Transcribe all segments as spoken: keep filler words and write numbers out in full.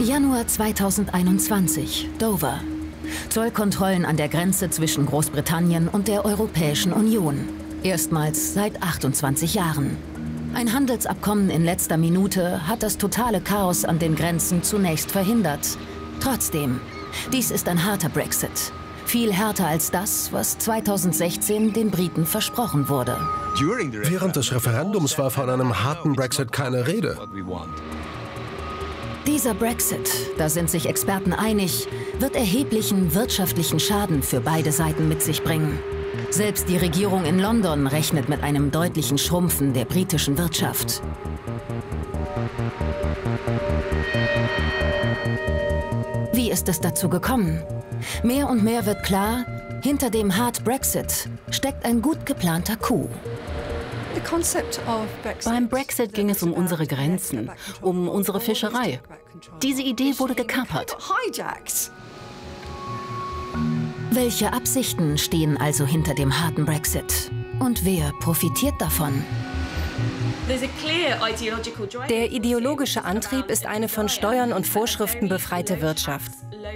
Januar zweitausendeinundzwanzig, Dover. Zollkontrollen an der Grenze zwischen Großbritannien und der Europäischen Union. Erstmals seit achtundzwanzig Jahren. Ein Handelsabkommen in letzter Minute hat das totale Chaos an den Grenzen zunächst verhindert. Trotzdem, dies ist ein harter Brexit. Viel härter als das, was zweitausendsechzehn den Briten versprochen wurde. Während des Referendums war von einem harten Brexit keine Rede. Dieser Brexit, da sind sich Experten einig, wird erheblichen wirtschaftlichen Schaden für beide Seiten mit sich bringen. Selbst die Regierung in London rechnet mit einem deutlichen Schrumpfen der britischen Wirtschaft. Wie ist es dazu gekommen? Mehr und mehr wird klar, hinter dem Hard Brexit steckt ein gut geplanter Coup. Beim Brexit ging es um unsere Grenzen, um unsere Fischerei. Diese Idee wurde gekapert. Welche Absichten stehen also hinter dem harten Brexit? Und wer profitiert davon? Der ideologische Antrieb ist eine von Steuern und Vorschriften befreite Wirtschaft.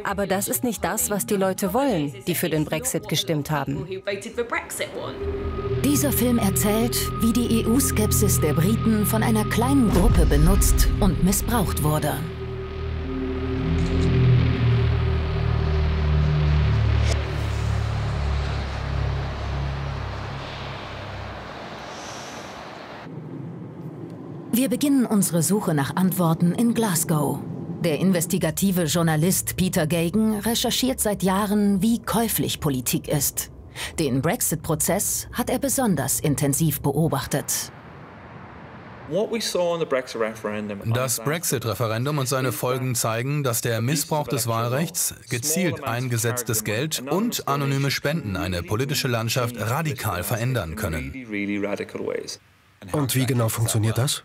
Aber das ist nicht das, was die Leute wollen, die für den Brexit gestimmt haben. Dieser Film erzählt, wie die E U-Skepsis der Briten von einer kleinen Gruppe benutzt und missbraucht wurde. Wir beginnen unsere Suche nach Antworten in Glasgow. Der investigative Journalist Peter Gagen recherchiert seit Jahren, wie käuflich Politik ist. Den Brexit-Prozess hat er besonders intensiv beobachtet. Das Brexit-Referendum und seine Folgen zeigen, dass der Missbrauch des Wahlrechts, gezielt eingesetztes Geld und anonyme Spenden eine politische Landschaft radikal verändern können. Und wie genau funktioniert das?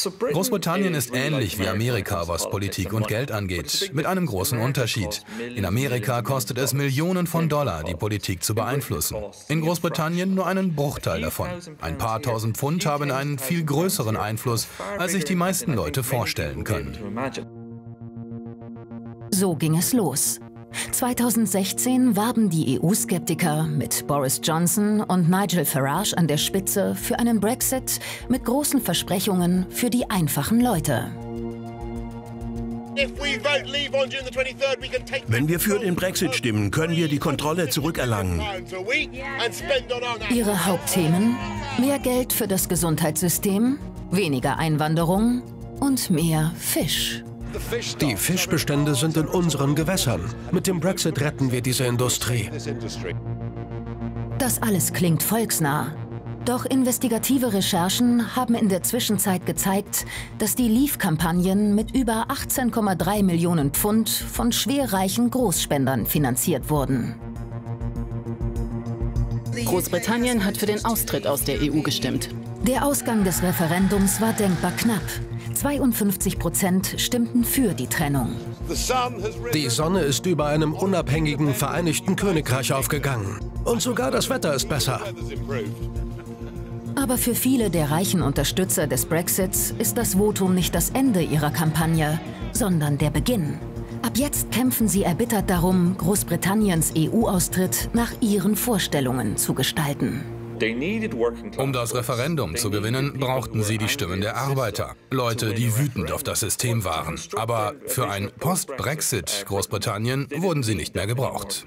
Großbritannien ist ähnlich wie Amerika, was Politik und Geld angeht, mit einem großen Unterschied. In Amerika kostet es Millionen von Dollar, die Politik zu beeinflussen. In Großbritannien nur einen Bruchteil davon. Ein paar tausend Pfund haben einen viel größeren Einfluss, als sich die meisten Leute vorstellen können. So ging es los. zweitausendsechzehn warben die E U-Skeptiker mit Boris Johnson und Nigel Farage an der Spitze für einen Brexit mit großen Versprechungen für die einfachen Leute. Wenn wir für den Brexit stimmen, können wir die Kontrolle zurückerlangen. Ihre Hauptthemen? Mehr Geld für das Gesundheitssystem, weniger Einwanderung und mehr Fisch. Die Fischbestände sind in unseren Gewässern. Mit dem Brexit retten wir diese Industrie. Das alles klingt volksnah. Doch investigative Recherchen haben in der Zwischenzeit gezeigt, dass die Leave-Kampagnen mit über achtzehn Komma drei Millionen Pfund von schwerreichen Großspendern finanziert wurden. Großbritannien hat für den Austritt aus der E U gestimmt. Der Ausgang des Referendums war denkbar knapp. zweiundfünfzig Prozent stimmten für die Trennung. Die Sonne ist über einem unabhängigen Vereinigten Königreich aufgegangen. Und sogar das Wetter ist besser. Aber für viele der reichen Unterstützer des Brexits ist das Votum nicht das Ende ihrer Kampagne, sondern der Beginn. Ab jetzt kämpfen sie erbittert darum, Großbritanniens E U-Austritt nach ihren Vorstellungen zu gestalten. Um das Referendum zu gewinnen, brauchten sie die Stimmen der Arbeiter. Leute, die wütend auf das System waren. Aber für ein Post-Brexit-Großbritannien wurden sie nicht mehr gebraucht.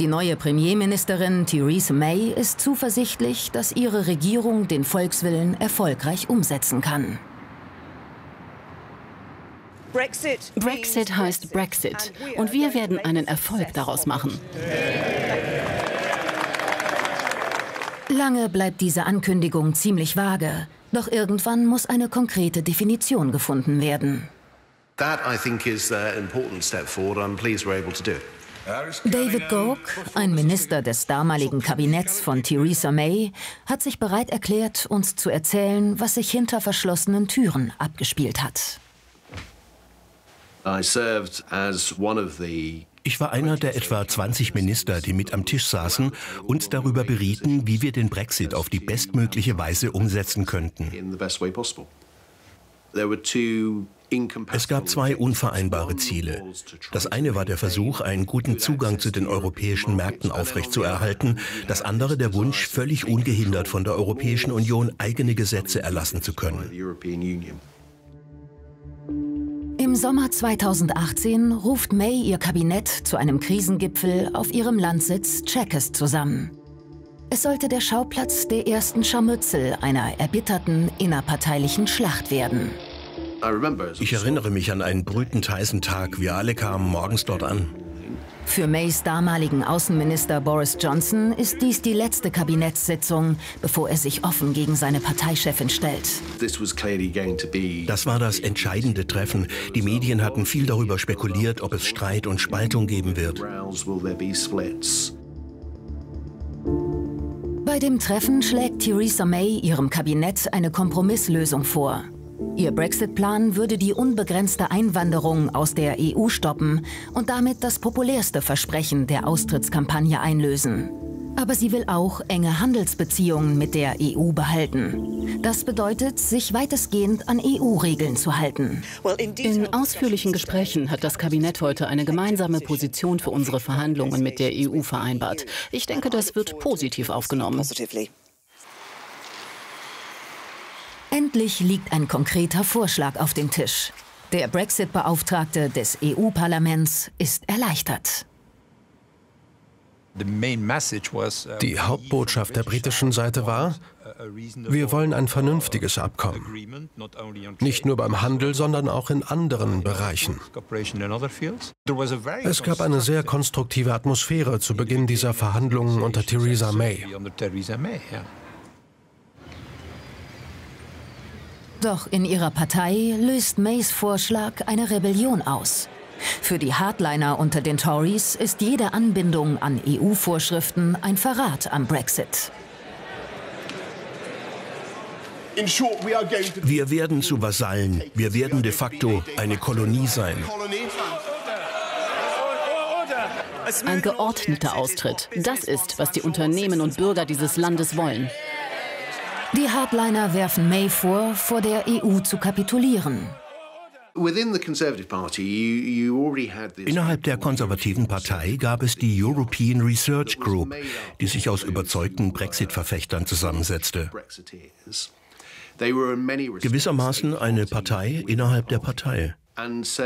Die neue Premierministerin Theresa May ist zuversichtlich, dass ihre Regierung den Volkswillen erfolgreich umsetzen kann. Brexit heißt Brexit und wir werden einen Erfolg daraus machen. Lange bleibt diese Ankündigung ziemlich vage, doch irgendwann muss eine konkrete Definition gefunden werden. David Gauke, ein Minister des damaligen Kabinetts von Theresa May, hat sich bereit erklärt, uns zu erzählen, was sich hinter verschlossenen Türen abgespielt hat. I served as one of the Ich war einer der etwa zwanzig Minister, die mit am Tisch saßen und darüber berieten, wie wir den Brexit auf die bestmögliche Weise umsetzen könnten. Es gab zwei unvereinbare Ziele. Das eine war der Versuch, einen guten Zugang zu den europäischen Märkten aufrechtzuerhalten. Das andere der Wunsch, völlig ungehindert von der Europäischen Union eigene Gesetze erlassen zu können. Im Sommer zweitausendachtzehn ruft May ihr Kabinett zu einem Krisengipfel auf ihrem Landsitz Checkers zusammen. Es sollte der Schauplatz der ersten Scharmützel einer erbitterten innerparteilichen Schlacht werden. Ich erinnere mich an einen brütend heißen Tag. Wir alle kamen morgens dort an. Für Mays damaligen Außenminister Boris Johnson ist dies die letzte Kabinettssitzung, bevor er sich offen gegen seine Parteichefin stellt. Das war das entscheidende Treffen. Die Medien hatten viel darüber spekuliert, ob es Streit und Spaltung geben wird. Bei dem Treffen schlägt Theresa May ihrem Kabinett eine Kompromisslösung vor. Ihr Brexit-Plan würde die unbegrenzte Einwanderung aus der E U stoppen und damit das populärste Versprechen der Austrittskampagne einlösen. Aber sie will auch enge Handelsbeziehungen mit der E U behalten. Das bedeutet, sich weitestgehend an E U-Regeln zu halten. In ausführlichen Gesprächen hat das Kabinett heute eine gemeinsame Position für unsere Verhandlungen mit der E U vereinbart. Ich denke, das wird positiv aufgenommen. Endlich liegt ein konkreter Vorschlag auf dem Tisch. Der Brexit-Beauftragte des E U-Parlaments ist erleichtert. Die Hauptbotschaft der britischen Seite war, wir wollen ein vernünftiges Abkommen. Nicht nur beim Handel, sondern auch in anderen Bereichen. Es gab eine sehr konstruktive Atmosphäre zu Beginn dieser Verhandlungen unter Theresa May. Doch in ihrer Partei löst Mays Vorschlag eine Rebellion aus. Für die Hardliner unter den Tories ist jede Anbindung an E U-Vorschriften ein Verrat am Brexit. Wir werden zu Vasallen. Wir werden de facto eine Kolonie sein. Ein geordneter Austritt. Das ist, was die Unternehmen und Bürger dieses Landes wollen. Die Hardliner werfen May vor, vor der E U zu kapitulieren. Innerhalb der konservativen Partei gab es die European Research Group, die sich aus überzeugten Brexit-Verfechtern zusammensetzte. Gewissermaßen eine Partei innerhalb der Partei. Als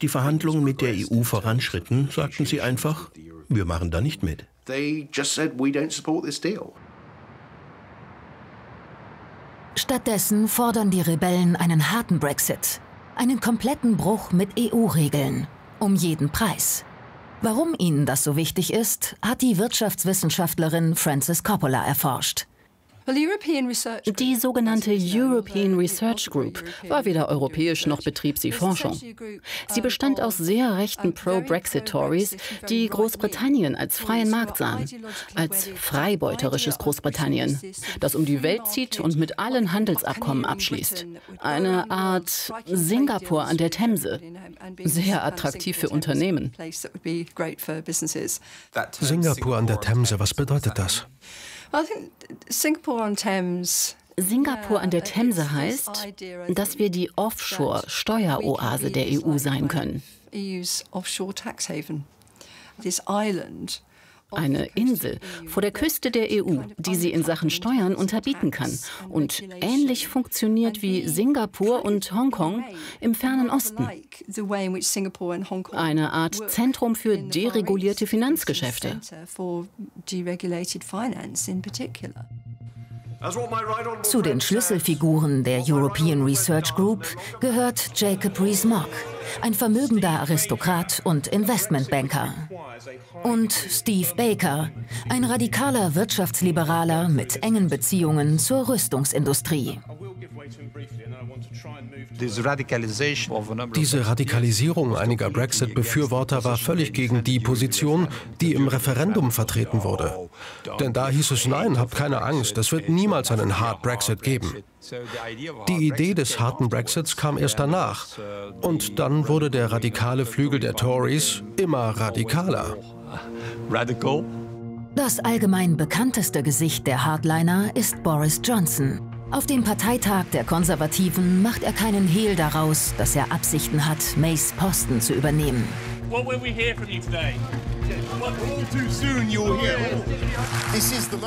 die Verhandlungen mit der E U voranschritten, sagten sie einfach, wir machen da nicht mit. Stattdessen fordern die Rebellen einen harten Brexit, einen kompletten Bruch mit E U-Regeln, um jeden Preis. Warum ihnen das so wichtig ist, hat die Wirtschaftswissenschaftlerin Frances Coppola erforscht. Die sogenannte European Research Group war weder europäisch noch betrieb sie Forschung. Sie bestand aus sehr rechten Pro-Brexit-Tories, die Großbritannien als freien Markt sahen, als freibeuterisches Großbritannien, das um die Welt zieht und mit allen Handelsabkommen abschließt. Eine Art Singapur an der Themse, sehr attraktiv für Unternehmen. Singapur an der Themse, was bedeutet das? Singapur an der Themse heißt, dass wir die Offshore-Steueroase der E U sein können. Eine Insel vor der Küste der E U, die sie in Sachen Steuern unterbieten kann und ähnlich funktioniert wie Singapur und Hongkong im fernen Osten. Eine Art Zentrum für deregulierte Finanzgeschäfte. Zu den Schlüsselfiguren der European Research Group gehört Jacob Rees-Mogg, ein vermögender Aristokrat und Investmentbanker. Und Steve Baker, ein radikaler Wirtschaftsliberaler mit engen Beziehungen zur Rüstungsindustrie. Diese Radikalisierung einiger Brexit-Befürworter war völlig gegen die Position, die im Referendum vertreten wurde. Denn da hieß es, nein, habt keine Angst, es wird niemals einen Hard Brexit geben. Die Idee des harten Brexits kam erst danach. Und dann wurde der radikale Flügel der Tories immer radikaler. Das allgemein bekannteste Gesicht der Hardliner ist Boris Johnson. Auf dem Parteitag der Konservativen macht er keinen Hehl daraus, dass er Absichten hat, Mays Posten zu übernehmen.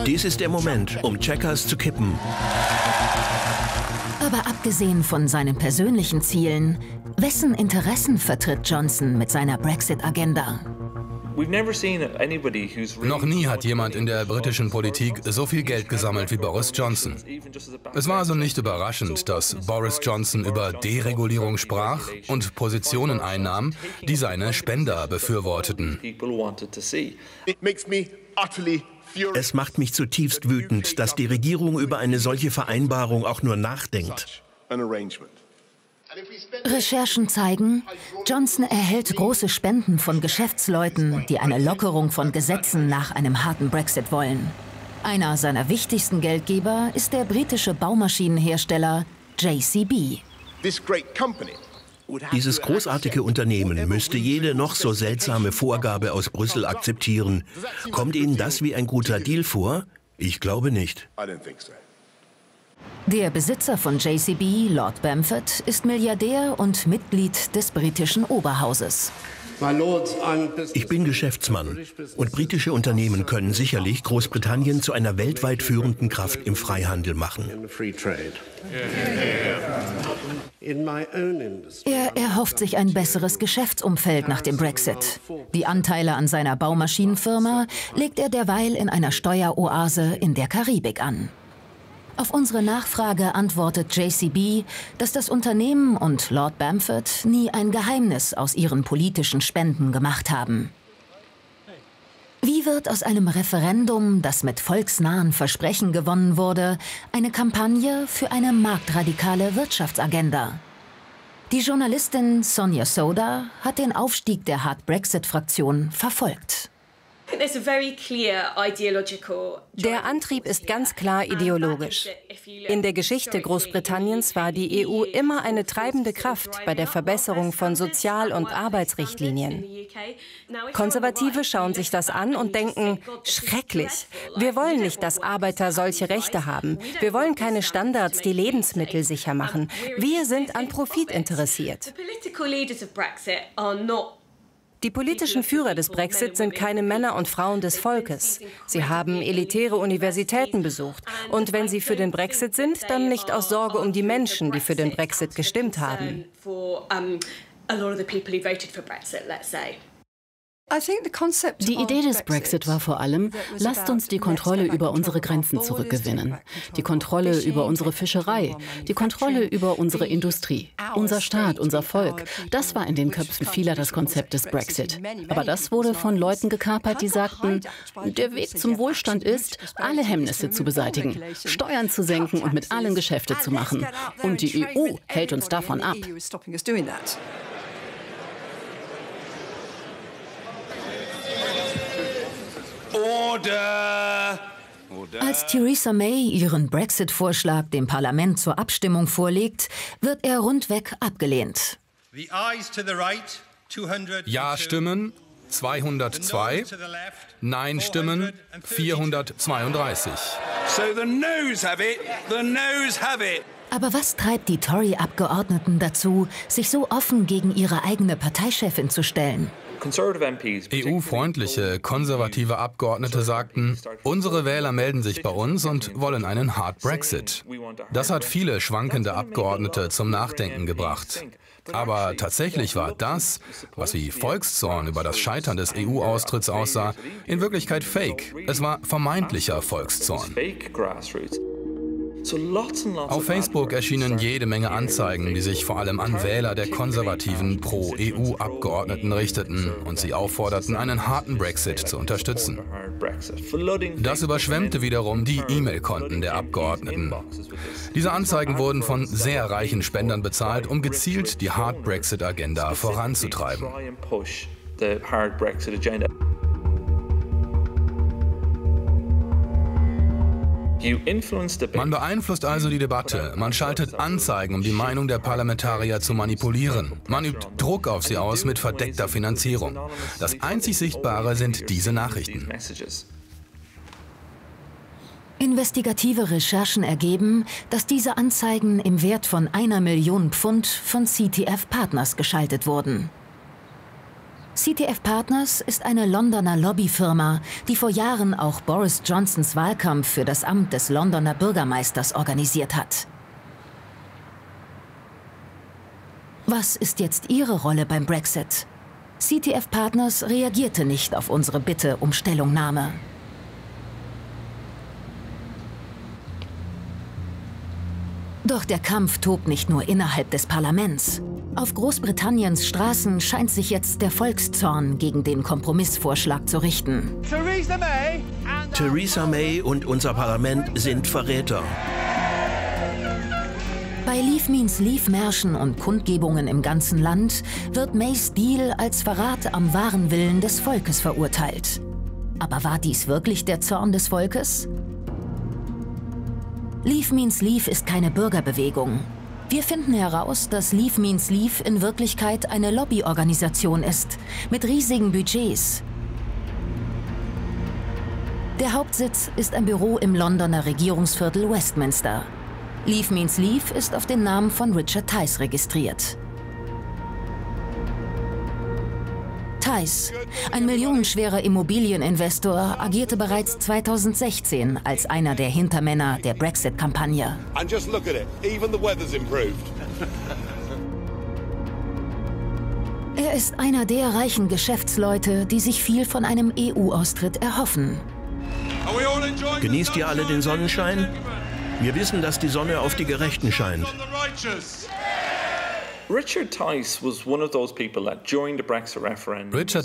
Dies ist der Moment, um Checkers zu kippen. Aber abgesehen von seinen persönlichen Zielen, wessen Interessen vertritt Johnson mit seiner Brexit-Agenda? Noch nie hat jemand in der britischen Politik so viel Geld gesammelt wie Boris Johnson. Es war also nicht überraschend, dass Boris Johnson über Deregulierung sprach und Positionen einnahm, die seine Spender befürworteten. Es macht mich zutiefst wütend, dass die Regierung über eine solche Vereinbarung auch nur nachdenkt. Recherchen zeigen, Johnson erhält große Spenden von Geschäftsleuten, die eine Lockerung von Gesetzen nach einem harten Brexit wollen. Einer seiner wichtigsten Geldgeber ist der britische Baumaschinenhersteller J C B. Dieses großartige Unternehmen müsste jede noch so seltsame Vorgabe aus Brüssel akzeptieren. Kommt Ihnen das wie ein guter Deal vor? Ich glaube nicht. Der Besitzer von J C B, Lord Bamford, ist Milliardär und Mitglied des britischen Oberhauses. Ich bin Geschäftsmann und britische Unternehmen können sicherlich Großbritannien zu einer weltweit führenden Kraft im Freihandel machen. Er erhofft sich ein besseres Geschäftsumfeld nach dem Brexit. Die Anteile an seiner Baumaschinenfirma legt er derweil in einer Steueroase in der Karibik an. Auf unsere Nachfrage antwortet J C B, dass das Unternehmen und Lord Bamford nie ein Geheimnis aus ihren politischen Spenden gemacht haben. Wie wird aus einem Referendum, das mit volksnahen Versprechen gewonnen wurde, eine Kampagne für eine marktradikale Wirtschaftsagenda? Die Journalistin Sonia Sodha hat den Aufstieg der Hard-Brexit-Fraktion verfolgt. Der Antrieb ist ganz klar ideologisch. In der Geschichte Großbritanniens war die E U immer eine treibende Kraft bei der Verbesserung von Sozial- und Arbeitsrichtlinien. Konservative schauen sich das an und denken, schrecklich, wir wollen nicht, dass Arbeiter solche Rechte haben. Wir wollen keine Standards, die Lebensmittel sicher machen. Wir sind an Profit interessiert. Die politischen Führer des Brexit sind keine Männer und Frauen des Volkes. Sie haben elitäre Universitäten besucht. Und wenn sie für den Brexit sind, dann nicht aus Sorge um die Menschen, die für den Brexit gestimmt haben. Die Idee des Brexit war vor allem, lasst uns die Kontrolle über unsere Grenzen zurückgewinnen. Die Kontrolle über unsere Fischerei, die Kontrolle über unsere Industrie, unser Staat, unser Volk. Das war in den Köpfen vieler das Konzept des Brexit. Aber das wurde von Leuten gekapert, die sagten, der Weg zum Wohlstand ist, alle Hemmnisse zu beseitigen, Steuern zu senken und mit allen Geschäfte zu machen. Und die E U hält uns davon ab. Order. Order. Als Theresa May ihren Brexit-Vorschlag dem Parlament zur Abstimmung vorlegt, wird er rundweg abgelehnt. Ja-Stimmen zweihundertzwei, Nein-Stimmen vierhundertzweiunddreißig. Aber was treibt die Tory-Abgeordneten dazu, sich so offen gegen ihre eigene Parteichefin zu stellen? E U-freundliche, konservative Abgeordnete sagten, unsere Wähler melden sich bei uns und wollen einen Hard Brexit. Das hat viele schwankende Abgeordnete zum Nachdenken gebracht. Aber tatsächlich war das, was wie Volkszorn über das Scheitern des E U-Austritts aussah, in Wirklichkeit Fake. Es war vermeintlicher Volkszorn. Auf Facebook erschienen jede Menge Anzeigen, die sich vor allem an Wähler der konservativen Pro-E U-Abgeordneten richteten und sie aufforderten, einen harten Brexit zu unterstützen. Das überschwemmte wiederum die E-Mail-Konten der Abgeordneten. Diese Anzeigen wurden von sehr reichen Spendern bezahlt, um gezielt die Hard-Brexit-Agenda voranzutreiben. Man beeinflusst also die Debatte, man schaltet Anzeigen, um die Meinung der Parlamentarier zu manipulieren. Man übt Druck auf sie aus mit verdeckter Finanzierung. Das einzig Sichtbare sind diese Nachrichten. Investigative Recherchen ergeben, dass diese Anzeigen im Wert von einer Million Pfund von C T F Partners geschaltet wurden. C T F Partners ist eine Londoner Lobbyfirma, die vor Jahren auch Boris Johnsons Wahlkampf für das Amt des Londoner Bürgermeisters organisiert hat. Was ist jetzt ihre Rolle beim Brexit? C T F Partners reagierte nicht auf unsere Bitte um Stellungnahme. Doch der Kampf tobt nicht nur innerhalb des Parlaments. Auf Großbritanniens Straßen scheint sich jetzt der Volkszorn gegen den Kompromissvorschlag zu richten. Theresa May und unser Parlament sind Verräter. Bei Leave Means Leave-Märschen und Kundgebungen im ganzen Land wird Mays Deal als Verrat am wahren Willen des Volkes verurteilt. Aber war dies wirklich der Zorn des Volkes? Leave Means Leave ist keine Bürgerbewegung. Wir finden heraus, dass Leave Means Leave in Wirklichkeit eine Lobbyorganisation ist, mit riesigen Budgets. Der Hauptsitz ist ein Büro im Londoner Regierungsviertel Westminster. Leave Means Leave ist auf den Namen von Richard Tice registriert. Tice, ein millionenschwerer Immobilieninvestor, agierte bereits zweitausendsechzehn als einer der Hintermänner der Brexit-Kampagne. Er ist einer der reichen Geschäftsleute, die sich viel von einem E U-Austritt erhoffen. Genießt ihr alle den Sonnenschein? Wir wissen, dass die Sonne auf die Gerechten scheint. Richard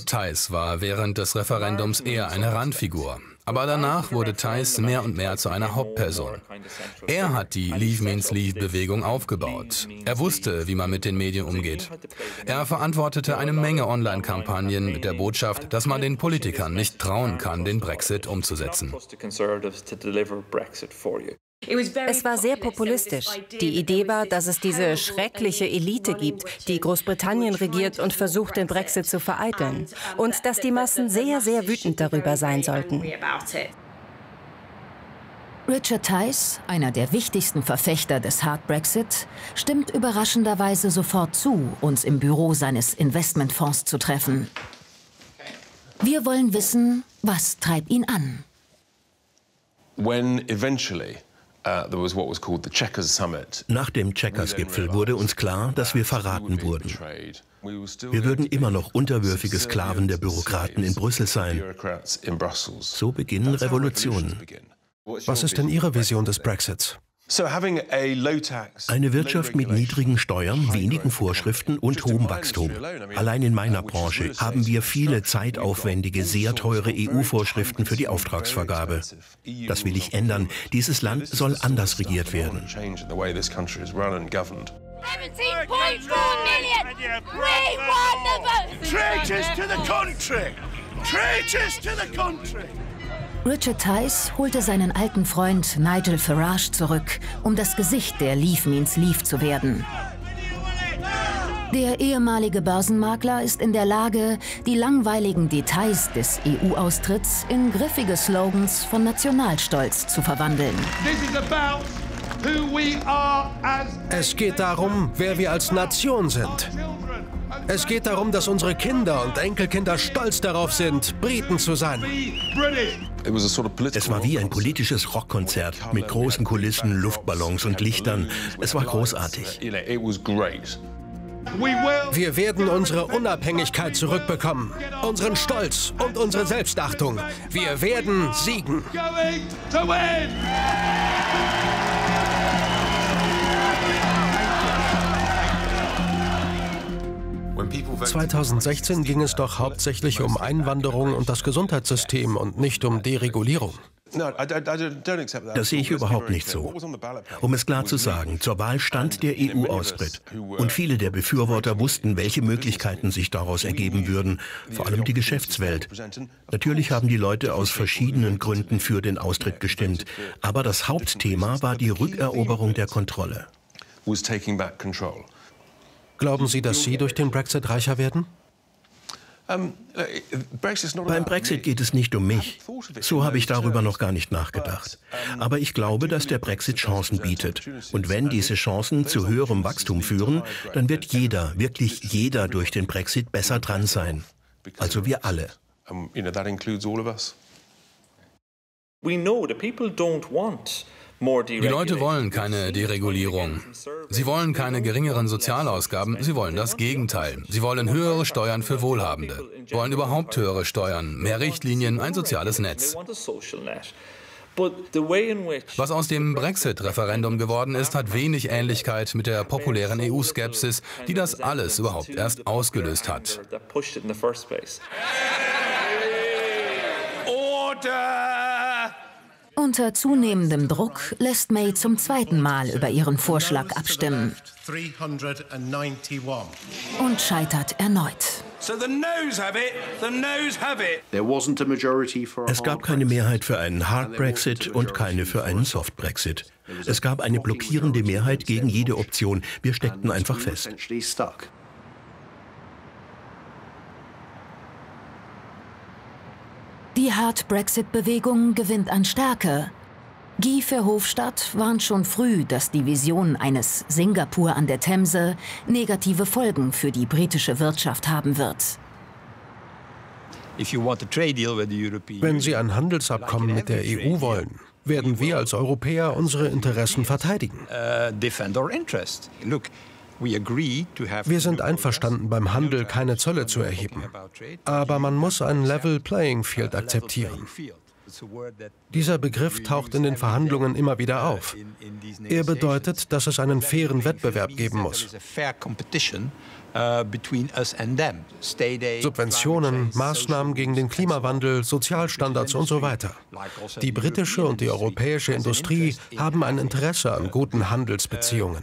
Tice war während des Referendums eher eine Randfigur. Aber danach wurde Tice mehr und mehr zu einer Hauptperson. Er hat die Leave Means Leave-Bewegung aufgebaut. Er wusste, wie man mit den Medien umgeht. Er verantwortete eine Menge Online-Kampagnen mit der Botschaft, dass man den Politikern nicht trauen kann, den Brexit umzusetzen. Es war sehr populistisch. Die Idee war, dass es diese schreckliche Elite gibt, die Großbritannien regiert und versucht, den Brexit zu vereiteln. Und dass die Massen sehr, sehr wütend darüber sein sollten. Richard Tice, einer der wichtigsten Verfechter des Hard Brexit, stimmt überraschenderweise sofort zu, uns im Büro seines Investmentfonds zu treffen. Wir wollen wissen, was treibt ihn an? When eventually Nach dem Checkers-Gipfel wurde uns klar, dass wir verraten wurden. Wir würden immer noch unterwürfige Sklaven der Bürokraten in Brüssel sein. So beginnen Revolutionen. Was ist denn Ihre Vision des Brexits? Eine Wirtschaft mit niedrigen Steuern, wenigen Vorschriften und hohem Wachstum. Allein in meiner Branche haben wir viele zeitaufwendige, sehr teure E U-Vorschriften für die Auftragsvergabe. Das will ich ändern. Dieses Land soll anders regiert werden. Richard Tice holte seinen alten Freund Nigel Farage zurück, um das Gesicht der Leave Means Leave zu werden. Der ehemalige Börsenmakler ist in der Lage, die langweiligen Details des E U-Austritts in griffige Slogans von Nationalstolz zu verwandeln. Es geht darum, wer wir als Nation sind. Es geht darum, dass unsere Kinder und Enkelkinder stolz darauf sind, Briten zu sein. Es war wie ein politisches Rockkonzert mit großen Kulissen, Luftballons und Lichtern. Es war großartig. Wir werden unsere Unabhängigkeit zurückbekommen, unseren Stolz und unsere Selbstachtung. Wir werden siegen. zweitausendsechzehn ging es doch hauptsächlich um Einwanderung und das Gesundheitssystem und nicht um Deregulierung. Das sehe ich überhaupt nicht so. Um es klar zu sagen, zur Wahl stand der E U-Austritt. Und viele der Befürworter wussten, welche Möglichkeiten sich daraus ergeben würden, vor allem die Geschäftswelt. Natürlich haben die Leute aus verschiedenen Gründen für den Austritt gestimmt. Aber das Hauptthema war die Rückeroberung der Kontrolle. Glauben Sie, dass Sie durch den Brexit reicher werden? Beim Brexit geht es nicht um mich. So habe ich darüber noch gar nicht nachgedacht. Aber ich glaube, dass der Brexit Chancen bietet. Und wenn diese Chancen zu höherem Wachstum führen, dann wird jeder, wirklich jeder durch den Brexit besser dran sein. Also wir alle. Die Leute wollen keine Deregulierung. Sie wollen keine geringeren Sozialausgaben, sie wollen das Gegenteil. Sie wollen höhere Steuern für Wohlhabende, wollen überhaupt höhere Steuern, mehr Richtlinien, ein soziales Netz. Was aus dem Brexit-Referendum geworden ist, hat wenig Ähnlichkeit mit der populären E U-Skepsis, die das alles überhaupt erst ausgelöst hat. Order! Unter zunehmendem Druck lässt May zum zweiten Mal über ihren Vorschlag abstimmen und scheitert erneut. Es gab keine Mehrheit für einen Hard Brexit und keine für einen Soft Brexit. Es gab eine blockierende Mehrheit gegen jede Option. Wir steckten einfach fest. Die Hard-Brexit-Bewegung gewinnt an Stärke. Guy Verhofstadt warnt schon früh, dass die Vision eines Singapur an der Themse negative Folgen für die britische Wirtschaft haben wird. Wenn Sie ein Handelsabkommen mit der E U wollen, werden wir als Europäer unsere Interessen verteidigen. Wir sind einverstanden, beim Handel keine Zölle zu erheben. Aber man muss ein Level Playing Field akzeptieren. Dieser Begriff taucht in den Verhandlungen immer wieder auf. Er bedeutet, dass es einen fairen Wettbewerb geben muss. Subventionen, Maßnahmen gegen den Klimawandel, Sozialstandards und so weiter. Die britische und die europäische Industrie haben ein Interesse an guten Handelsbeziehungen.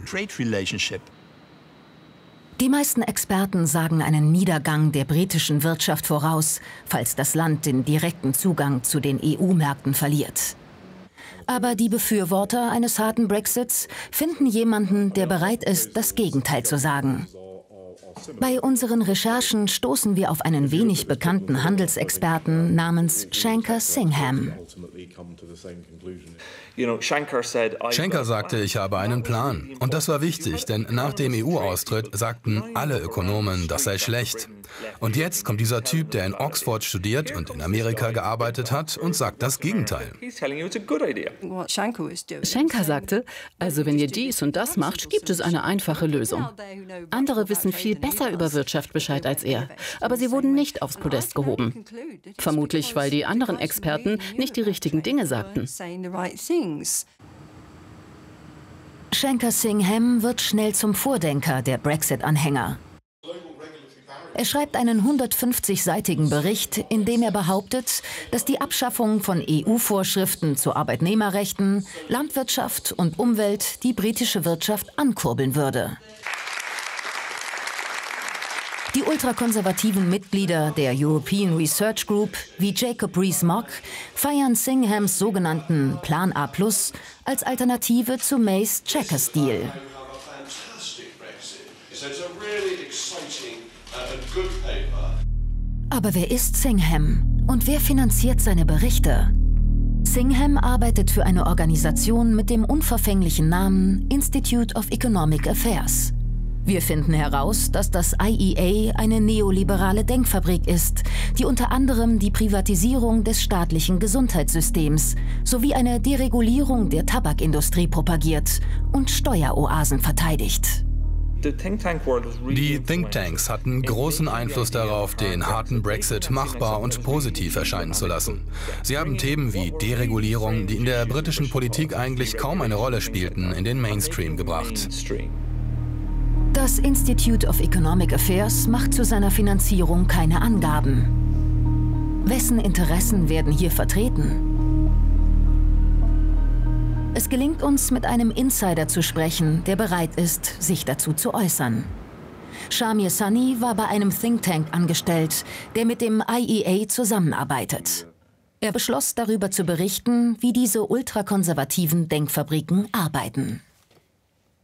Die meisten Experten sagen einen Niedergang der britischen Wirtschaft voraus, falls das Land den direkten Zugang zu den E U-Märkten verliert. Aber die Befürworter eines harten Brexits finden jemanden, der bereit ist, das Gegenteil zu sagen. Bei unseren Recherchen stoßen wir auf einen wenig bekannten Handelsexperten namens Shanker Singham. Shanker sagte, ich habe einen Plan. Und das war wichtig, denn nach dem E U-Austritt sagten alle Ökonomen, das sei schlecht. Und jetzt kommt dieser Typ, der in Oxford studiert und in Amerika gearbeitet hat, und sagt das Gegenteil. Shanker sagte, also wenn ihr dies und das macht, gibt es eine einfache Lösung. Andere wissen viel besser über Wirtschaft Bescheid als er, aber sie wurden nicht aufs Podest gehoben. Vermutlich, weil die anderen Experten nicht die richtigen Dinge sagten. Shanker Singham wird schnell zum Vordenker der Brexit-Anhänger. Er schreibt einen hundertfünfzigseitigen Bericht, in dem er behauptet, dass die Abschaffung von E U-Vorschriften zu Arbeitnehmerrechten, Landwirtschaft und Umwelt die britische Wirtschaft ankurbeln würde. Die ultrakonservativen Mitglieder der European Research Group, wie Jacob Rees-Mogg, feiern Singhams sogenannten Plan A plus als Alternative zu Mays Checkers-Deal. Aber wer ist Singham und wer finanziert seine Berichte? Singham arbeitet für eine Organisation mit dem unverfänglichen Namen Institute of Economic Affairs. Wir finden heraus, dass das I E A eine neoliberale Denkfabrik ist, die unter anderem die Privatisierung des staatlichen Gesundheitssystems sowie eine Deregulierung der Tabakindustrie propagiert und Steueroasen verteidigt. Die Thinktanks hatten großen Einfluss darauf, den harten Brexit machbar und positiv erscheinen zu lassen. Sie haben Themen wie Deregulierung, die in der britischen Politik eigentlich kaum eine Rolle spielten, in den Mainstream gebracht. Das Institute of Economic Affairs macht zu seiner Finanzierung keine Angaben. Wessen Interessen werden hier vertreten? Es gelingt uns, mit einem Insider zu sprechen, der bereit ist, sich dazu zu äußern. Shamir Sani war bei einem Think Tank angestellt, der mit dem I E A zusammenarbeitet. Er beschloss, darüber zu berichten, wie diese ultrakonservativen Denkfabriken arbeiten.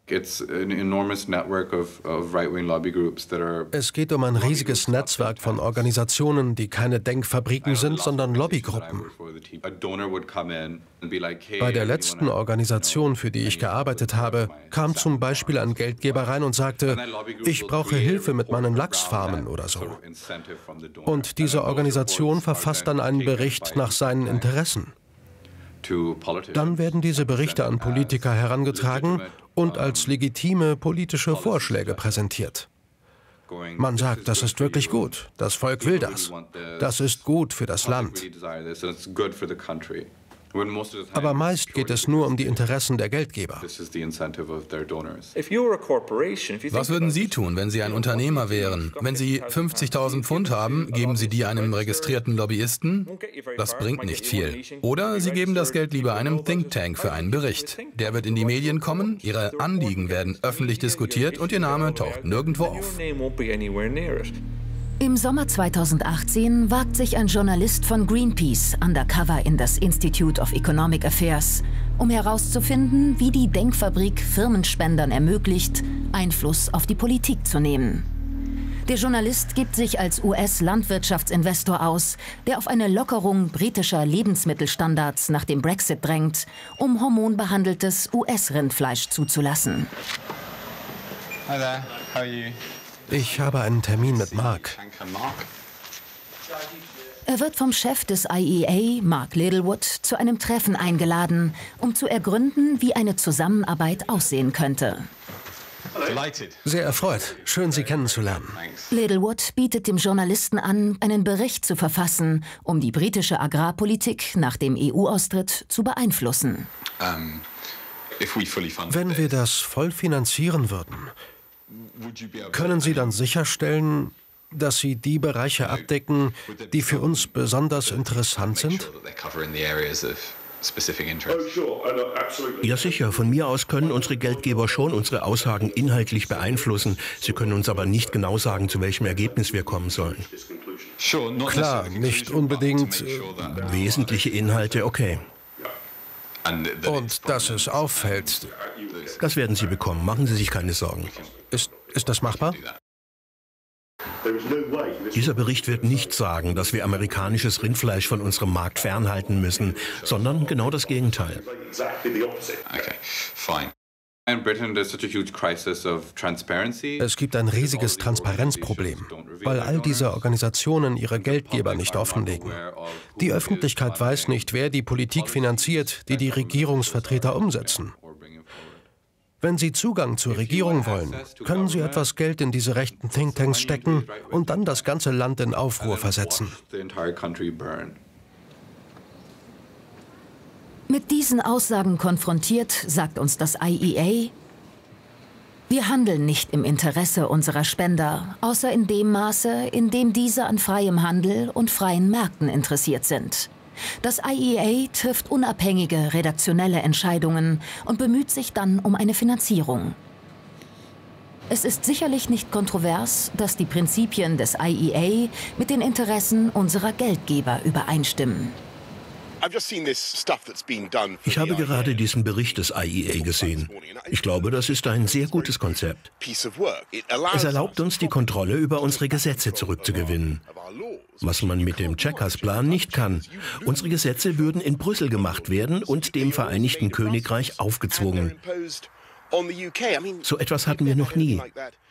Es geht um ein riesiges Netzwerk von Organisationen, die keine Denkfabriken sind, sondern Lobbygruppen. Bei der letzten Organisation, für die ich gearbeitet habe, kam zum Beispiel ein Geldgeber rein und sagte, ich brauche Hilfe mit meinen Lachsfarmen oder so. Und diese Organisation verfasst dann einen Bericht nach seinen Interessen. Dann werden diese Berichte an Politiker herangetragen und als legitime politische Vorschläge präsentiert. Man sagt, das ist wirklich gut, das Volk will das, das ist gut für das Land. Aber meist geht es nur um die Interessen der Geldgeber. Was würden Sie tun, wenn Sie ein Unternehmer wären? Wenn Sie fünfzigtausend Pfund haben, geben Sie die einem registrierten Lobbyisten? Das bringt nicht viel. Oder Sie geben das Geld lieber einem Think Tank für einen Bericht. Der wird in die Medien kommen, Ihre Anliegen werden öffentlich diskutiert und Ihr Name taucht nirgendwo auf. Im Sommer zweitausendachtzehn wagt sich ein Journalist von Greenpeace undercover in das Institute of Economic Affairs, um herauszufinden, wie die Denkfabrik Firmenspendern ermöglicht, Einfluss auf die Politik zu nehmen. Der Journalist gibt sich als U S-Landwirtschaftsinvestor aus, der auf eine Lockerung britischer Lebensmittelstandards nach dem Brexit drängt, um hormonbehandeltes U S-Rindfleisch zuzulassen. Hi there, how are you? Ich habe einen Termin mit Mark. Er wird vom Chef des I E A, Mark Littlewood, zu einem Treffen eingeladen, um zu ergründen, wie eine Zusammenarbeit aussehen könnte. Sehr erfreut. Schön, Sie kennenzulernen. Littlewood bietet dem Journalisten an, einen Bericht zu verfassen, um die britische Agrarpolitik nach dem E U-Austritt zu beeinflussen. Wenn wir das voll finanzieren würden, können Sie dann sicherstellen, dass Sie die Bereiche abdecken, die für uns besonders interessant sind? Ja, sicher. Von mir aus können unsere Geldgeber schon unsere Aussagen inhaltlich beeinflussen. Sie können uns aber nicht genau sagen, zu welchem Ergebnis wir kommen sollen. Klar, nicht unbedingt wesentliche Inhalte, okay. Und dass es auffällt. Das werden Sie bekommen. Machen Sie sich keine Sorgen. Ist, ist das machbar? Dieser Bericht wird nicht sagen, dass wir amerikanisches Rindfleisch von unserem Markt fernhalten müssen, sondern genau das Gegenteil. Okay, fine. Es gibt ein riesiges Transparenzproblem, weil all diese Organisationen ihre Geldgeber nicht offenlegen. Die Öffentlichkeit weiß nicht, wer die Politik finanziert, die die Regierungsvertreter umsetzen. Wenn Sie Zugang zur Regierung wollen, können Sie etwas Geld in diese rechten Thinktanks stecken und dann das ganze Land in Aufruhr versetzen. Mit diesen Aussagen konfrontiert, sagt uns das I E A, wir handeln nicht im Interesse unserer Spender, außer in dem Maße, in dem diese an freiem Handel und freien Märkten interessiert sind. Das I E A trifft unabhängige redaktionelle Entscheidungen und bemüht sich dann um eine Finanzierung. Es ist sicherlich nicht kontrovers, dass die Prinzipien des I E A mit den Interessen unserer Geldgeber übereinstimmen. Ich habe gerade diesen Bericht des I E A gesehen. Ich glaube, das ist ein sehr gutes Konzept. Es erlaubt uns, die Kontrolle über unsere Gesetze zurückzugewinnen, was man mit dem Checkers-Plan nicht kann. Unsere Gesetze würden in Brüssel gemacht werden und dem Vereinigten Königreich aufgezwungen. So etwas hatten wir noch nie.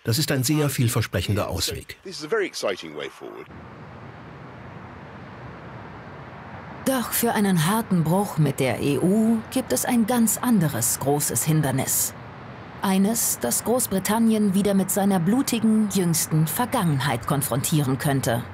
Das ist ein sehr vielversprechender Ausweg. Doch für einen harten Bruch mit der E U gibt es ein ganz anderes großes Hindernis. Eines, das Großbritannien wieder mit seiner blutigen, jüngsten Vergangenheit konfrontieren könnte.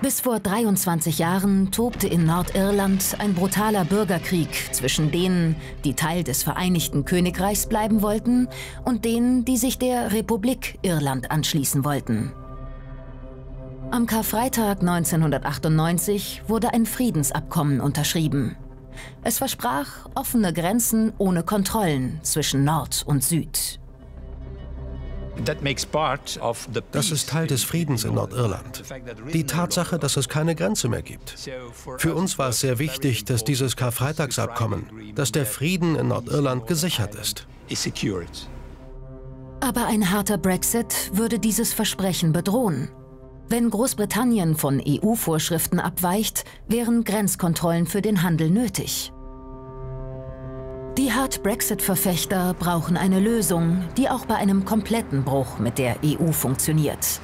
Bis vor dreiundzwanzig Jahren tobte in Nordirland ein brutaler Bürgerkrieg zwischen denen, die Teil des Vereinigten Königreichs bleiben wollten, und denen, die sich der Republik Irland anschließen wollten. Am Karfreitag neunzehnhundertachtundneunzig wurde ein Friedensabkommen unterschrieben. Es versprach offene Grenzen ohne Kontrollen zwischen Nord und Süd. Das ist Teil des Friedens in Nordirland. Die Tatsache, dass es keine Grenze mehr gibt. Für uns war es sehr wichtig, dass dieses Karfreitagsabkommen, dass der Frieden in Nordirland gesichert ist. Aber ein harter Brexit würde dieses Versprechen bedrohen. Wenn Großbritannien von E U-Vorschriften abweicht, wären Grenzkontrollen für den Handel nötig. Die Hard-Brexit-Verfechter brauchen eine Lösung, die auch bei einem kompletten Bruch mit der E U funktioniert.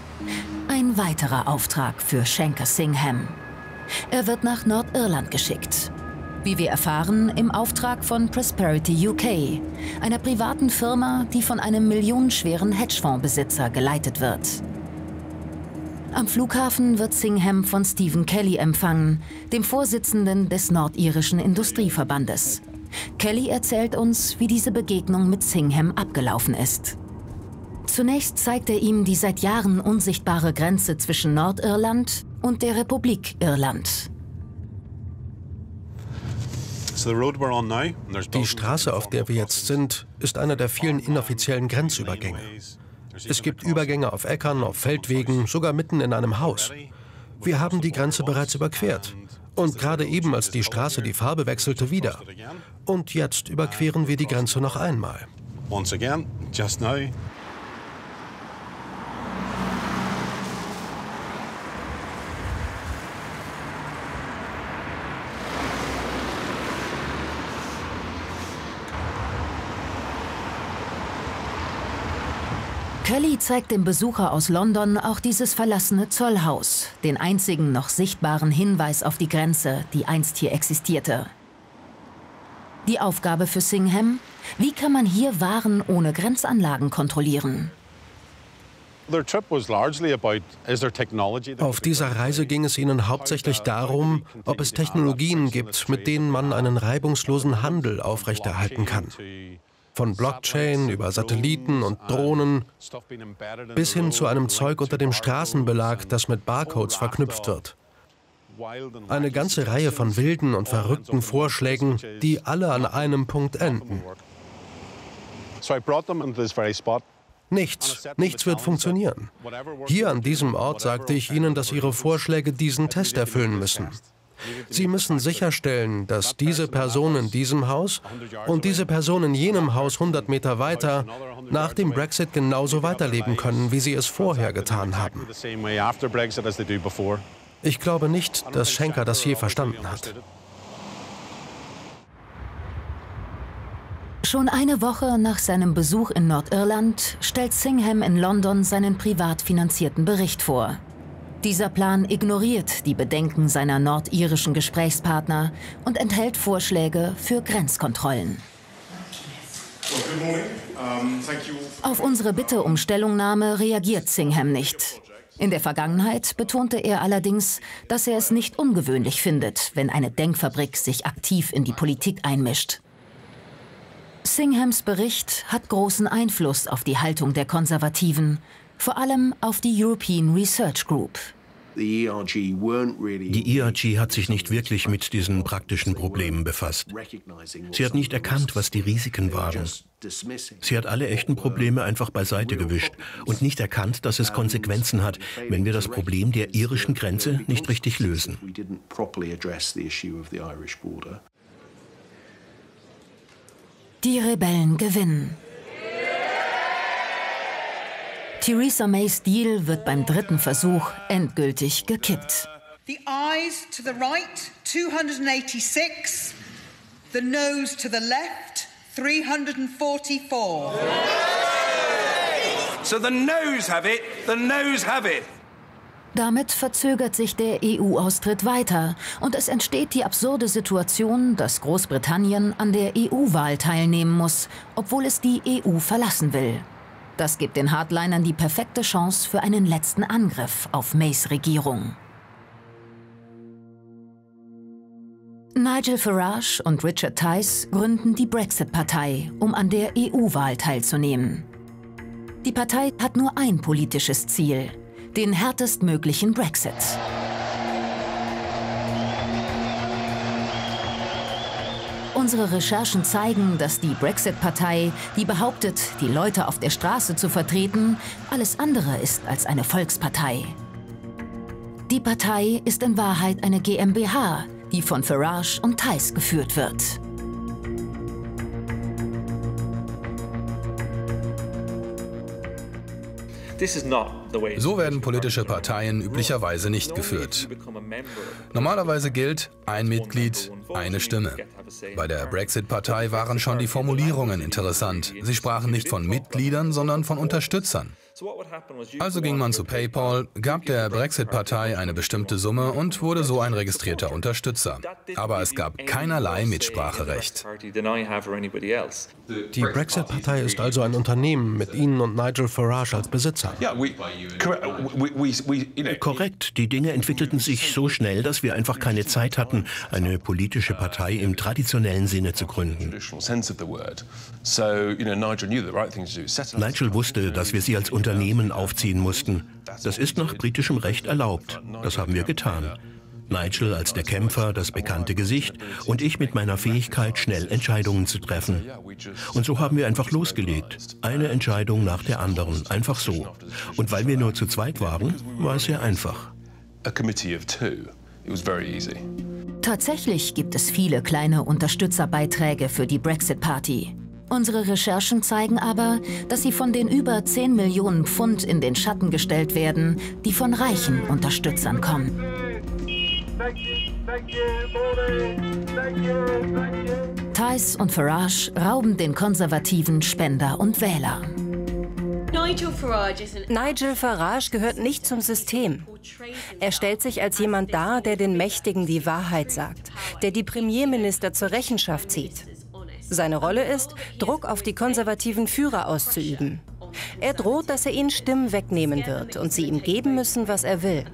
Ein weiterer Auftrag für Shanker Singham. Er wird nach Nordirland geschickt. Wie wir erfahren, im Auftrag von Prosperity U K, einer privaten Firma, die von einem millionenschweren Hedgefondsbesitzer geleitet wird. Am Flughafen wird Singham von Stephen Kelly empfangen, dem Vorsitzenden des nordirischen Industrieverbandes. Kelly erzählt uns, wie diese Begegnung mit Singham abgelaufen ist. Zunächst zeigt er ihm die seit Jahren unsichtbare Grenze zwischen Nordirland und der Republik Irland. Die Straße, auf der wir jetzt sind, ist einer der vielen inoffiziellen Grenzübergänge. Es gibt Übergänge auf Äckern, auf Feldwegen, sogar mitten in einem Haus. Wir haben die Grenze bereits überquert. Und gerade eben, als die Straße die Farbe wechselte, wieder. Und jetzt überqueren wir die Grenze noch einmal. Kelly zeigt dem Besucher aus London auch dieses verlassene Zollhaus, den einzigen noch sichtbaren Hinweis auf die Grenze, die einst hier existierte. Die Aufgabe für Singham: Wie kann man hier Waren ohne Grenzanlagen kontrollieren? Auf dieser Reise ging es ihnen hauptsächlich darum, ob es Technologien gibt, mit denen man einen reibungslosen Handel aufrechterhalten kann. Von Blockchain über Satelliten und Drohnen bis hin zu einem Zeug unter dem Straßenbelag, das mit Barcodes verknüpft wird. Eine ganze Reihe von wilden und verrückten Vorschlägen, die alle an einem Punkt enden. Nichts, nichts wird funktionieren. Hier an diesem Ort sagte ich ihnen, dass ihre Vorschläge diesen Test erfüllen müssen. Sie müssen sicherstellen, dass diese Person in diesem Haus und diese Person in jenem Haus hundert Meter weiter nach dem Brexit genauso weiterleben können, wie sie es vorher getan haben. Ich glaube nicht, dass Shanker das je verstanden hat. Schon eine Woche nach seinem Besuch in Nordirland stellt Singham in London seinen privat finanzierten Bericht vor. Dieser Plan ignoriert die Bedenken seiner nordirischen Gesprächspartner und enthält Vorschläge für Grenzkontrollen. Auf unsere Bitte um Stellungnahme reagiert Singham nicht. In der Vergangenheit betonte er allerdings, dass er es nicht ungewöhnlich findet, wenn eine Denkfabrik sich aktiv in die Politik einmischt. Singhams Bericht hat großen Einfluss auf die Haltung der Konservativen, vor allem auf die European Research Group. Die E R G hat sich nicht wirklich mit diesen praktischen Problemen befasst. Sie hat nicht erkannt, was die Risiken waren. Sie hat alle echten Probleme einfach beiseite gewischt und nicht erkannt, dass es Konsequenzen hat, wenn wir das Problem der irischen Grenze nicht richtig lösen. Die Rebellen gewinnen. Theresa Mays Deal wird beim dritten Versuch endgültig gekippt. The eyes to the right, two hundred eighty-six. The nose to the left, three hundred forty-four. So the nose have it, the nose have it. Damit verzögert sich der E U-Austritt weiter und es entsteht die absurde Situation, dass Großbritannien an der E U-Wahl teilnehmen muss, obwohl es die E U verlassen will. Das gibt den Hardlinern die perfekte Chance für einen letzten Angriff auf Mays Regierung. Nigel Farage und Richard Tice gründen die Brexit Partei, um an der E U-Wahl teilzunehmen. Die Partei hat nur ein politisches Ziel: den härtestmöglichen Brexit. Unsere Recherchen zeigen, dass die Brexit-Partei, die behauptet, die Leute auf der Straße zu vertreten, alles andere ist als eine Volkspartei. Die Partei ist in Wahrheit eine GmbH, die von Farage und Tice geführt wird. So werden politische Parteien üblicherweise nicht geführt. Normalerweise gilt, ein Mitglied, eine Stimme. Bei der Brexit-Partei waren schon die Formulierungen interessant. Sie sprachen nicht von Mitgliedern, sondern von Unterstützern. Also ging man zu PayPal, gab der Brexit-Partei eine bestimmte Summe und wurde so ein registrierter Unterstützer. Aber es gab keinerlei Mitspracherecht. Die Brexit-Partei ist also ein Unternehmen mit Ihnen und Nigel Farage als Besitzer. Korrekt, die Dinge entwickelten sich so schnell, dass wir einfach keine Zeit hatten, eine politische Partei im traditionellen Sinne zu gründen. Nigel wusste, dass wir sie als Unternehmen Unternehmen aufziehen mussten. Das ist nach britischem Recht erlaubt. Das haben wir getan. Nigel als der Kämpfer, das bekannte Gesicht und ich mit meiner Fähigkeit, schnell Entscheidungen zu treffen. Und so haben wir einfach losgelegt. Eine Entscheidung nach der anderen. Einfach so. Und weil wir nur zu zweit waren, war es sehr einfach. Tatsächlich gibt es viele kleine Unterstützerbeiträge für die Brexit-Party. Unsere Recherchen zeigen aber, dass sie von den über zehn Millionen Pfund in den Schatten gestellt werden, die von reichen Unterstützern kommen. Tice und Farage rauben den konservativen Spender und Wähler. Nigel Farage gehört nicht zum System. Er stellt sich als jemand dar, der den Mächtigen die Wahrheit sagt, der die Premierminister zur Rechenschaft zieht. Seine Rolle ist, Druck auf die konservativen Führer auszuüben. Er droht, dass er ihnen Stimmen wegnehmen wird und sie ihm geben müssen, was er will.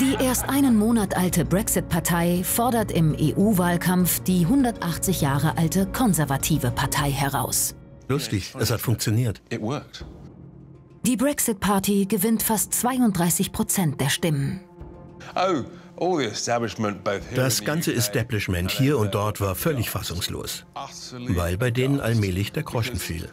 Die erst einen Monat alte Brexit-Partei fordert im E U-Wahlkampf die hundertachtzig Jahre alte konservative Partei heraus. Lustig, es hat funktioniert. Die Brexit-Party gewinnt fast zweiunddreißig Prozent der Stimmen. Oh. Das ganze Establishment hier und dort war völlig fassungslos, weil bei denen allmählich der Groschen fiel.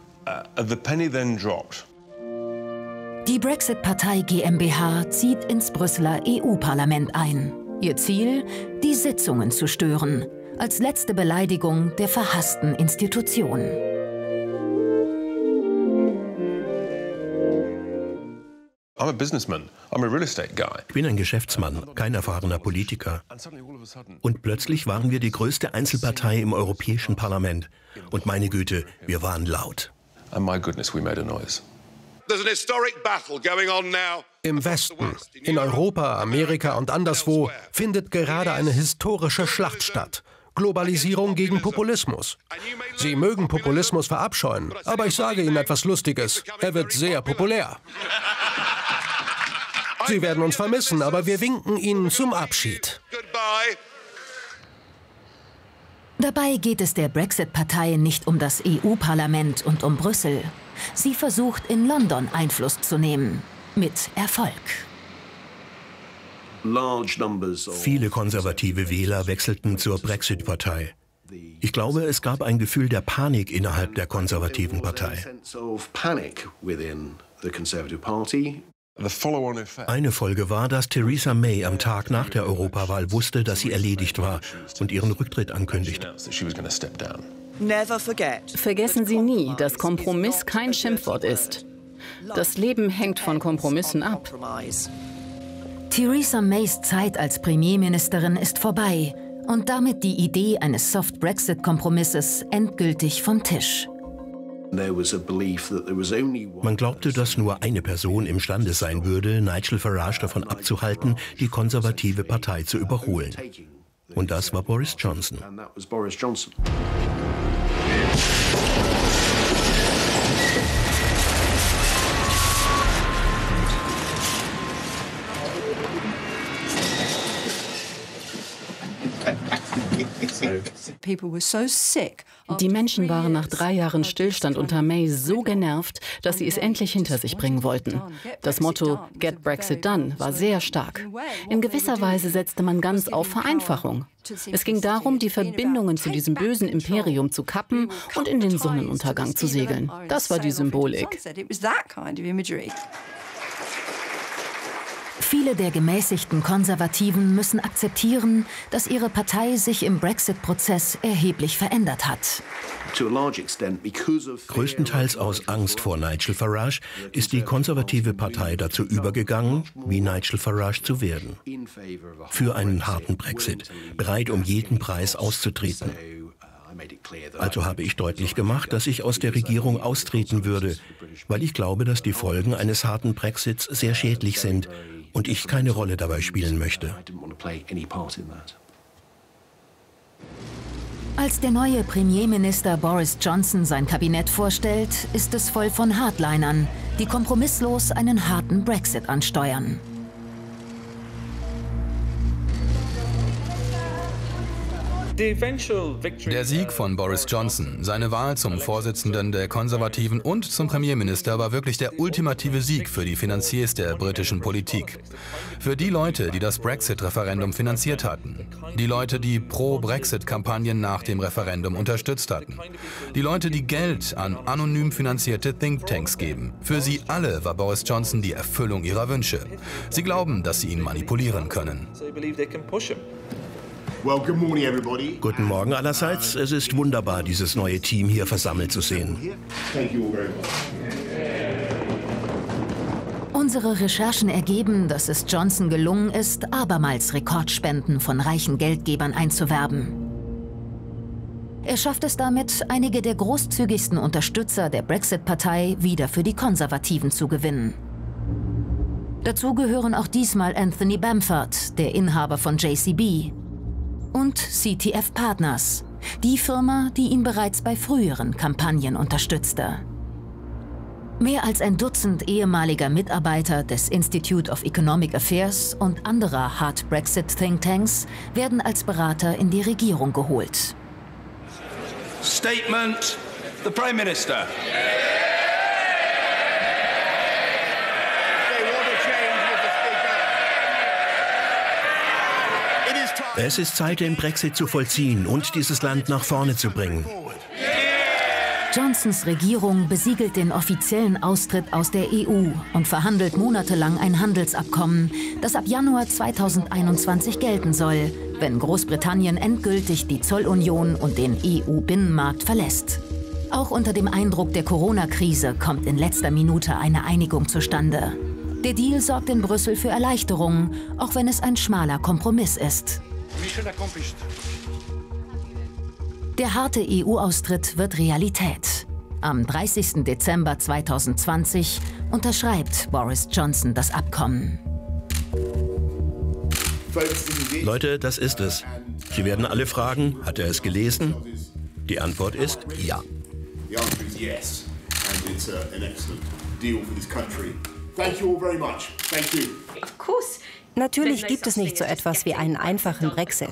Die Brexit-Partei GmbH zieht ins Brüsseler E U-Parlament ein. Ihr Ziel? Die Sitzungen zu stören, als letzte Beleidigung der verhassten Institution. Ich bin ein Geschäftsmann, kein erfahrener Politiker. Und plötzlich waren wir die größte Einzelpartei im Europäischen Parlament. Und meine Güte, wir waren laut. Im Westen, in Europa, Amerika und anderswo findet gerade eine historische Schlacht statt. Globalisierung gegen Populismus. Sie mögen Populismus verabscheuen, aber ich sage Ihnen etwas Lustiges. Er wird sehr populär. Sie werden uns vermissen, aber wir winken Ihnen zum Abschied. Dabei geht es der Brexit-Partei nicht um das E U-Parlament und um Brüssel. Sie versucht, in London Einfluss zu nehmen. Mit Erfolg. Viele konservative Wähler wechselten zur Brexit-Partei. Ich glaube, es gab ein Gefühl der Panik innerhalb der konservativen Partei. Eine Folge war, dass Theresa May am Tag nach der Europawahl wusste, dass sie erledigt war und ihren Rücktritt ankündigte. Vergessen Sie nie, dass Kompromiss kein Schimpfwort ist. Das Leben hängt von Kompromissen ab. Theresa Mays Zeit als Premierministerin ist vorbei und damit die Idee eines Soft-Brexit-Kompromisses endgültig vom Tisch. Man glaubte, dass nur eine Person imstande sein würde, Nigel Farage davon abzuhalten, die konservative Partei zu überholen. Und das war Boris Johnson. Die Menschen waren nach drei Jahren Stillstand unter May so genervt, dass sie es endlich hinter sich bringen wollten. Das Motto Get Brexit Done war sehr stark. In gewisser Weise setzte man ganz auf Vereinfachung. Es ging darum, die Verbindungen zu diesem bösen Imperium zu kappen und in den Sonnenuntergang zu segeln. Das war die Symbolik. Viele der gemäßigten Konservativen müssen akzeptieren, dass ihre Partei sich im Brexit-Prozess erheblich verändert hat. Größtenteils aus Angst vor Nigel Farage ist die konservative Partei dazu übergegangen, wie Nigel Farage zu werden. Für einen harten Brexit, bereit um jeden Preis auszutreten. Also habe ich deutlich gemacht, dass ich aus der Regierung austreten würde, weil ich glaube, dass die Folgen eines harten Brexits sehr schädlich sind und ich keine Rolle dabei spielen möchte. Als der neue Premierminister Boris Johnson sein Kabinett vorstellt, ist es voll von Hardlinern, die kompromisslos einen harten Brexit ansteuern. Der Sieg von Boris Johnson, seine Wahl zum Vorsitzenden der Konservativen und zum Premierminister war wirklich der ultimative Sieg für die Finanziers der britischen Politik. Für die Leute, die das Brexit-Referendum finanziert hatten. Die Leute, die Pro-Brexit-Kampagnen nach dem Referendum unterstützt hatten. Die Leute, die Geld an anonym finanzierte Thinktanks geben. Für sie alle war Boris Johnson die Erfüllung ihrer Wünsche. Sie glauben, dass sie ihn manipulieren können. Well, good morning everybody. Guten Morgen allerseits. Es ist wunderbar, dieses neue Team hier versammelt zu sehen. Unsere Recherchen ergeben, dass es Johnson gelungen ist, abermals Rekordspenden von reichen Geldgebern einzuwerben. Er schafft es damit, einige der großzügigsten Unterstützer der Brexit-Partei wieder für die Konservativen zu gewinnen. Dazu gehören auch diesmal Anthony Bamford, der Inhaber von J C B. Und C T F Partners, die Firma, die ihn bereits bei früheren Kampagnen unterstützte. Mehr als ein Dutzend ehemaliger Mitarbeiter des Institute of Economic Affairs und anderer Hard Brexit Thinktanks werden als Berater in die Regierung geholt. Statement, the Prime Minister. Es ist Zeit, den Brexit zu vollziehen und dieses Land nach vorne zu bringen. Johnsons Regierung besiegelt den offiziellen Austritt aus der E U und verhandelt monatelang ein Handelsabkommen, das ab Januar zweitausendeinundzwanzig gelten soll, wenn Großbritannien endgültig die Zollunion und den E U-Binnenmarkt verlässt. Auch unter dem Eindruck der Corona-Krise kommt in letzter Minute eine Einigung zustande. Der Deal sorgt in Brüssel für Erleichterungen, auch wenn es ein schmaler Kompromiss ist. Der harte E U-Austritt wird Realität. Am dreißigsten Dezember zweitausendzwanzig unterschreibt Boris Johnson das Abkommen. Leute, das ist es. Sie werden alle fragen, hat er es gelesen? Die Antwort ist ja. Die Antwort ist ja. Und es ist ein exzellenter Deal für dieses Land. Thank you all very much. Thank you. Of course. Natürlich gibt es nicht so etwas wie einen einfachen Brexit.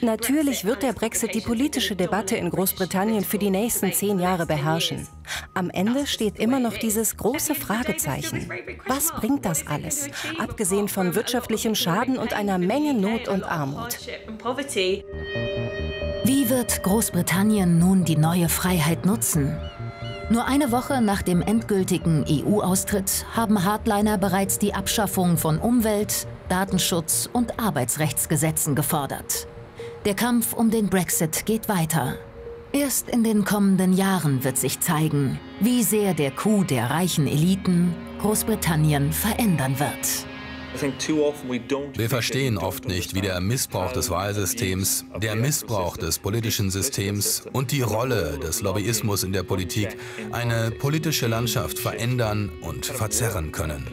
Natürlich wird der Brexit die politische Debatte in Großbritannien für die nächsten zehn Jahre beherrschen. Am Ende steht immer noch dieses große Fragezeichen. Was bringt das alles, abgesehen von wirtschaftlichem Schaden und einer Menge Not und Armut? Wie wird Großbritannien nun die neue Freiheit nutzen? Nur eine Woche nach dem endgültigen E U-Austritt haben Hardliner bereits die Abschaffung von Umwelt-, Datenschutz- und Arbeitsrechtsgesetzen gefordert. Der Kampf um den Brexit geht weiter. Erst in den kommenden Jahren wird sich zeigen, wie sehr der Coup der reichen Eliten Großbritannien verändern wird. Wir verstehen oft nicht, wie der Missbrauch des Wahlsystems, der Missbrauch des politischen Systems und die Rolle des Lobbyismus in der Politik eine politische Landschaft verändern und verzerren können.